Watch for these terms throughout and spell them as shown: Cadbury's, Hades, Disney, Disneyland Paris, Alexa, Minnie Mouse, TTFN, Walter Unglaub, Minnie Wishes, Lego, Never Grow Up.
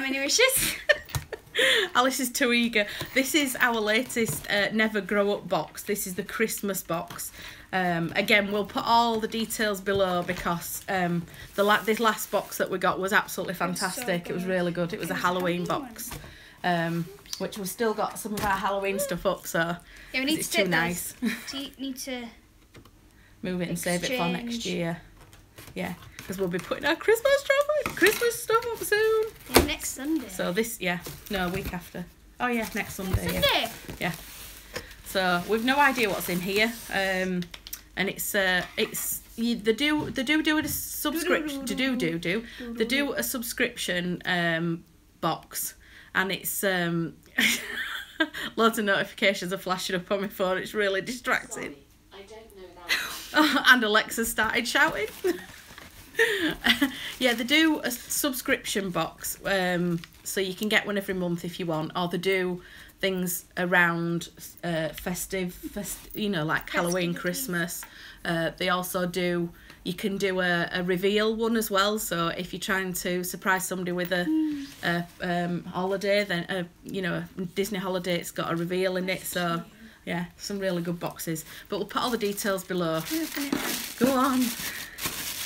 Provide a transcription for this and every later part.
Minnie Wishes. Alice is too eager. This is our latest Never Grow Up box. This is the Christmas box. Again, we'll put all the details below because this last box that we got was absolutely fantastic. It was really good. It was a Halloween box, which we've still got some of our Halloween stuff up. So yeah, we need to too nice. You need to move it and save it for next year. Yeah, because we'll be putting our Christmas stuff up soon. Yeah, next Sunday. So this, yeah, no, week after. Oh yeah, next Sunday. Next Sunday. Yeah. So we've no idea what's in here, and it's they do a subscription they do a subscription box, and it's loads of notifications are flashing up on my phone. It's really distracting. Sorry, I don't know that. And Alexa started shouting. Yeah, they do a subscription box, so you can get one every month if you want, or they do things around you know, like Halloween, Christmas. They also do, you can do a reveal one as well. So if you're trying to surprise somebody with a holiday, then you know, a Disney holiday, it's got a reveal in it. So yeah, some really good boxes. But we'll put all the details below. Go on,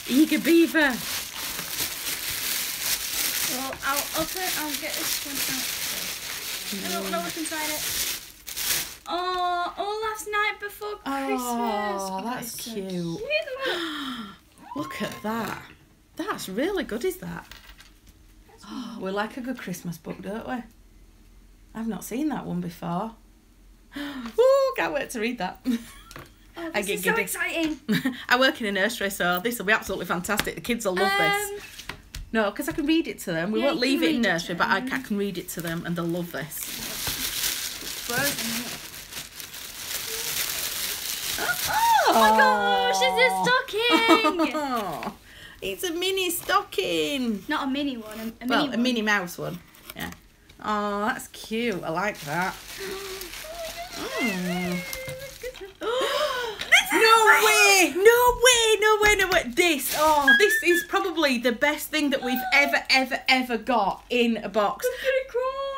eager beaver. Well, I'll get this one out. I don't know what's inside it. Oh, last night before Christmas. Oh, that's cute. Look at that. That's really good, is that? Oh, we like a good Christmas book, don't we? I've not seen that one before. Oh, can't wait to read that. Oh, this is so exciting. I work in a nursery, so this will be absolutely fantastic. The kids will love this. No, because I can read it to them. We won't leave it in nursery, but I can read it to them, and they'll love this. It's frozen. Oh my gosh, it's a stocking! Oh, it's a mini stocking. Not a mini one, a Minnie Mouse one. Yeah. Oh, that's cute. I like that. Oh. No way. This is probably the best thing that we've ever got in a box. I'm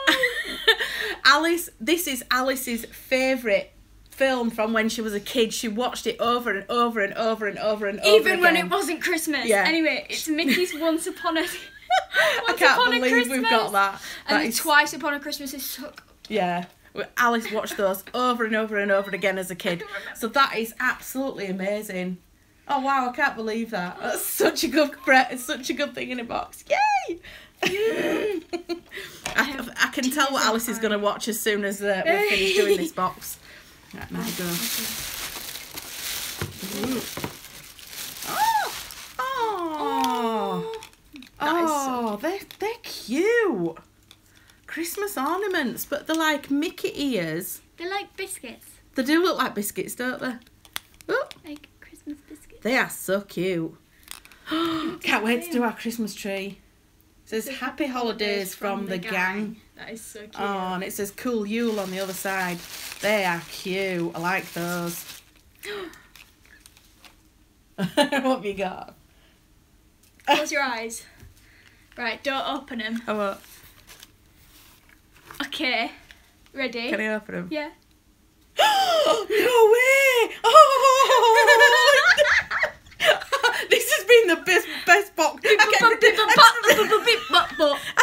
gonna cry. Alice, this is Alice's favourite film from when she was a kid. She watched it over and over even when it wasn't Christmas. Yeah. Anyway, it's Mickey's Once Upon a I can't believe Christmas. We've got that. And is... Twice Upon a Christmas is so good. Yeah. Alice watched those over and over again as a kid. So that is absolutely amazing. Oh wow, I can't believe that. That's such a good thing in a box. Yay! I can tell what Alice is going to watch as soon as we're finished doing this box. Right, there we go. Oh, they're cute. Christmas ornaments, but they're like Mickey ears. They're like biscuits. They do look like biscuits, don't they? Oh. Like Christmas biscuits. They are so cute. Can't wait to do our Christmas tree. It says happy holidays from the gang. That is so cute. Oh, and it says cool Yule on the other side. They are cute. I like those. What have you got? Close your eyes. Right, don't open them. Oh, what? Okay, ready? Can I open them? Yeah. No way! Oh! This has been the best box. I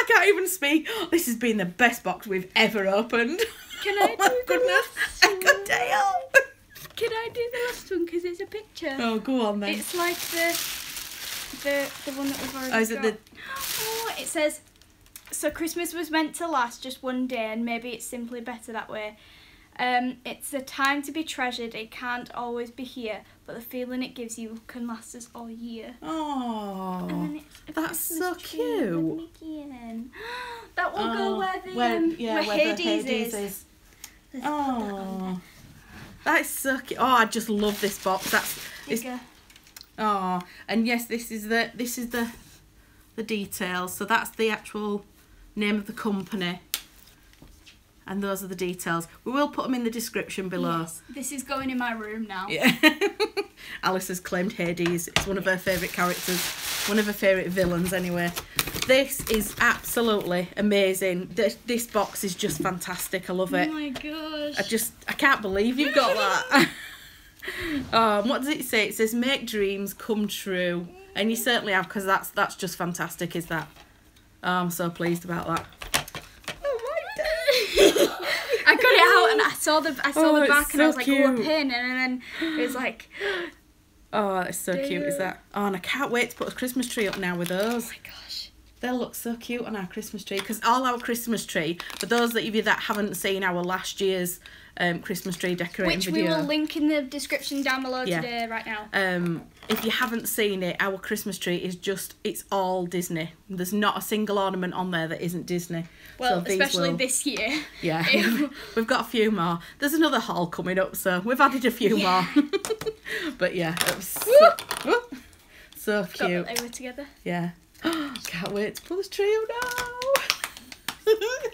can't even speak. This has been the best box we've ever opened. Can I do the last one? Good day off. Can I do the last one because it's a picture? Oh, go on then. It's like the one that we've already got. Oh, it says. So Christmas was meant to last just one day, and maybe it's simply better that way. It's a time to be treasured. It can't always be here, but the feeling it gives you can last us all year. Oh, that's so cute. That will go where Hades is. Oh, that's so cute. Oh, I just love this box. Oh, and yes, this is the details. So that's the actual name of the company, and those are the details. We will put them in the description below. Yes, this is going in my room now. Yeah. Alice has claimed Hades. It's one of her favourite characters, one of her favourite villains anyway. This is absolutely amazing. This box is just fantastic. I love it. Oh my gosh. I can't believe you've got that. What does it say? It says make dreams come true. And you certainly have, because that's just fantastic, is that? Oh, I'm so pleased about that. Oh my day. I got it out and I saw the back, and I was like, oh, a pin, and then it was like, oh, it's so cute, is that? Oh, and I can't wait to put a Christmas tree up now with those. Oh my gosh. They'll look so cute on our Christmas tree, because all our Christmas tree, for those of you that haven't seen our last year's Christmas tree decorating video, which we will link in the description down below today, right now. If you haven't seen it, our Christmas tree is just, it's all Disney. There's not a single ornament on there that isn't Disney. Well, so especially this year. Yeah. We've got a few more. There's another haul coming up, so we've added a few more. But yeah, it was so cute. Forgot that they were together. Yeah. Can't wait to pull this tree out now.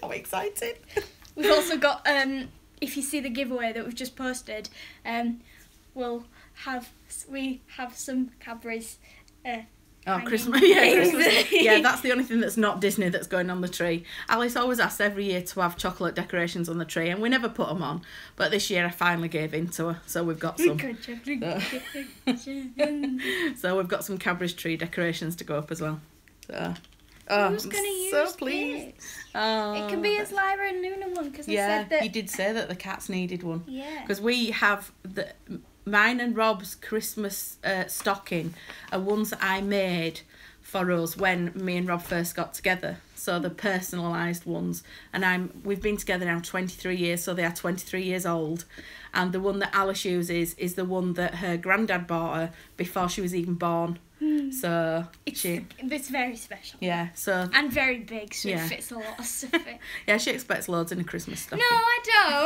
How excited. We've also got, if you see the giveaway that we've just posted, we have some Cadbury's Christmas Christmas. Yeah, that's the only thing that's not Disney that's going on the tree. Alice always asks every year to have chocolate decorations on the tree, and we never put them on, but this year I finally gave in to her, so we've got some. So we've got some Cadbury's tree decorations to go up as well. So. Oh, who's gonna use this? So pleased. Oh, it can be as Lyra and Luna one, because I said that. You did say that the cats needed one. Yeah. Because we have mine and Rob's Christmas stocking are ones that I made for us when me and Rob first got together. So the personalised ones, and we've been together now 23 years, so they are 23 years old. And the one that Alice uses is the one that her granddad bought her before she was even born. So it's very special. Yeah, so and very big, so it fits a lot of stuff in. Yeah, she expects loads in a Christmas stocking. No, I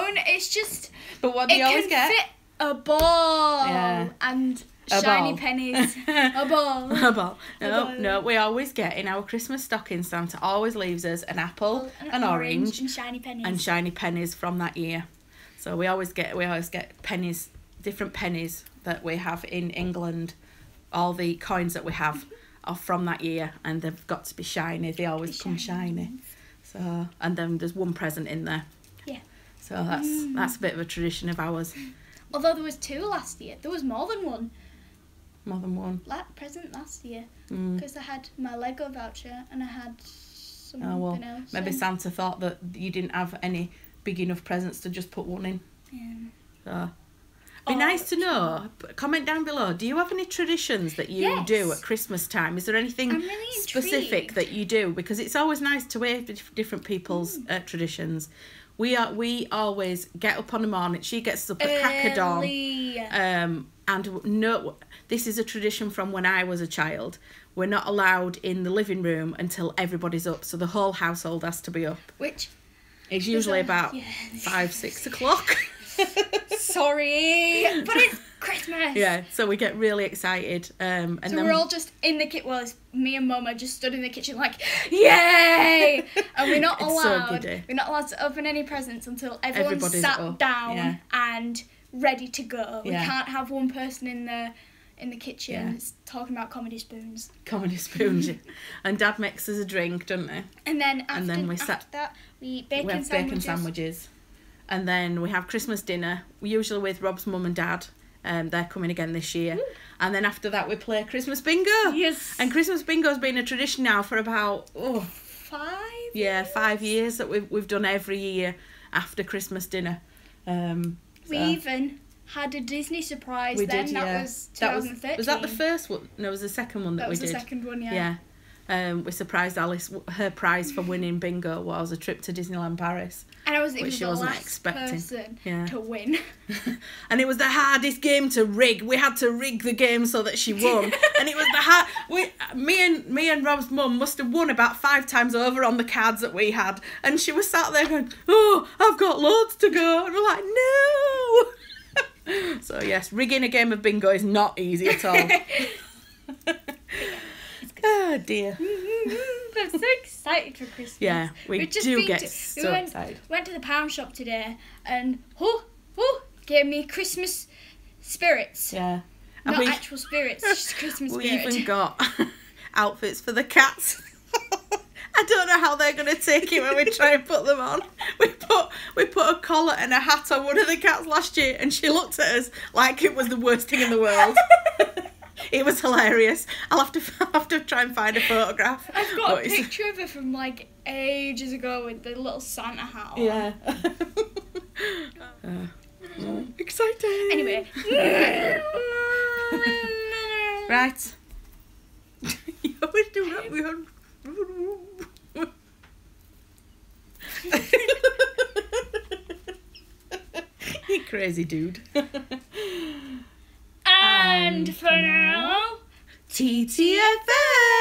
don't. It's just. But what do you always get? It can fit a ball and shiny pennies. A ball. A ball. No, we always get in our Christmas stocking, Santa always leaves us an apple, an orange, and shiny pennies. And shiny pennies from that year. So we always get pennies, different pennies that we have in England. All the coins that we have are from that year, and they've got to be shiny. They always come shiny. So, and then there's one present in there. Yeah. So that's a bit of a tradition of ours. Although there was two last year. There was more than one. More than one. That present last year, because I had my Lego voucher and I had something else. Maybe Santa thought that you didn't have any big enough presents to just put one in. Yeah. So. Be nice to know. Comment down below. Do you have any traditions that you do at Christmas time? Is there anything really specific that you do? Because it's always nice to hear different people's traditions. We always get up on the morning. She gets up at crack of dawn. And no, this is a tradition from when I was a child. We're not allowed in the living room until everybody's up, so the whole household has to be up. Which is usually about 5, 6 o'clock. Sorry, but it's Christmas. Yeah, so we get really excited. And so then we're all just in the kitchen. Well, it's me and Mum are just stood in the kitchen like, yay! And we're not allowed to open any presents until everyone's sat down and ready to go. We can't have one person in the kitchen talking about comedy spoons. Comedy spoons. And Dad makes us a drink, doesn't he? And then after that we have bacon sandwiches. And then we have Christmas dinner, usually with Rob's mum and dad. They're coming again this year. Ooh. And then after that, we play Christmas bingo. Yes. And Christmas bingo's been a tradition now for about 5 years? Yeah, 5 years that we've done every year after Christmas dinner. We even had a Disney surprise that was 2013. Was that the first one? No, it was the second one that we did. That was the second one, yeah. We surprised Alice. Her prize for winning bingo was a trip to Disneyland Paris. And I was even the last person to win. And it was the hardest game to rig. We had to rig the game so that she won. And it was the hard. Me and Rob's mum must have won about 5 times over on the cards that we had. And she was sat there going, "Oh, I've got loads to go," and we're like, "No." So yes, rigging a game of bingo is not easy at all. Oh dear. I'm so excited for Christmas. Yeah, we went to the pound shop today, and gave me Christmas spirits. Yeah. And not actual spirits, just Christmas spirits. We even got outfits for the cats. I don't know how they're going to take it when we try and put them on. We put a collar and a hat on one of the cats last year, and she looked at us like it was the worst thing in the world. It was hilarious. I'll have to try and find a photograph. I've got a picture of her from like ages ago with the little Santa hat on. Yeah. Exciting. Anyway. Right. You always do that. We had. You crazy dude. And for now, TTFN!